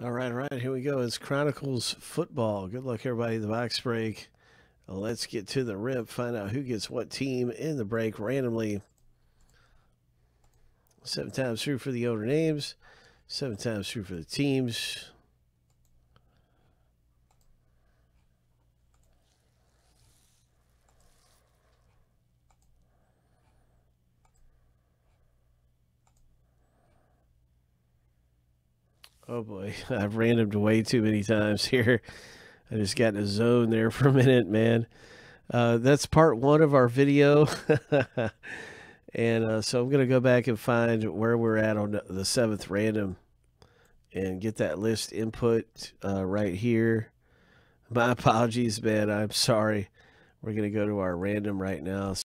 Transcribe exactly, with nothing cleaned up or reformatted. All right, all right, here we go. It's Chronicles football. Good luck, everybody. The box break. Let's get to the rip. Find out who gets what team in the break randomly. Seven times through for the owner names. Seven times through for the teams. Oh boy, I've randomed way too many times here. I just got in a zone there for a minute, man. Uh, that's part one of our video. and uh, so I'm going to go back and find where we're at on the seventh random and get that list input uh, right here. My apologies, man. I'm sorry. We're going to go to our random right now.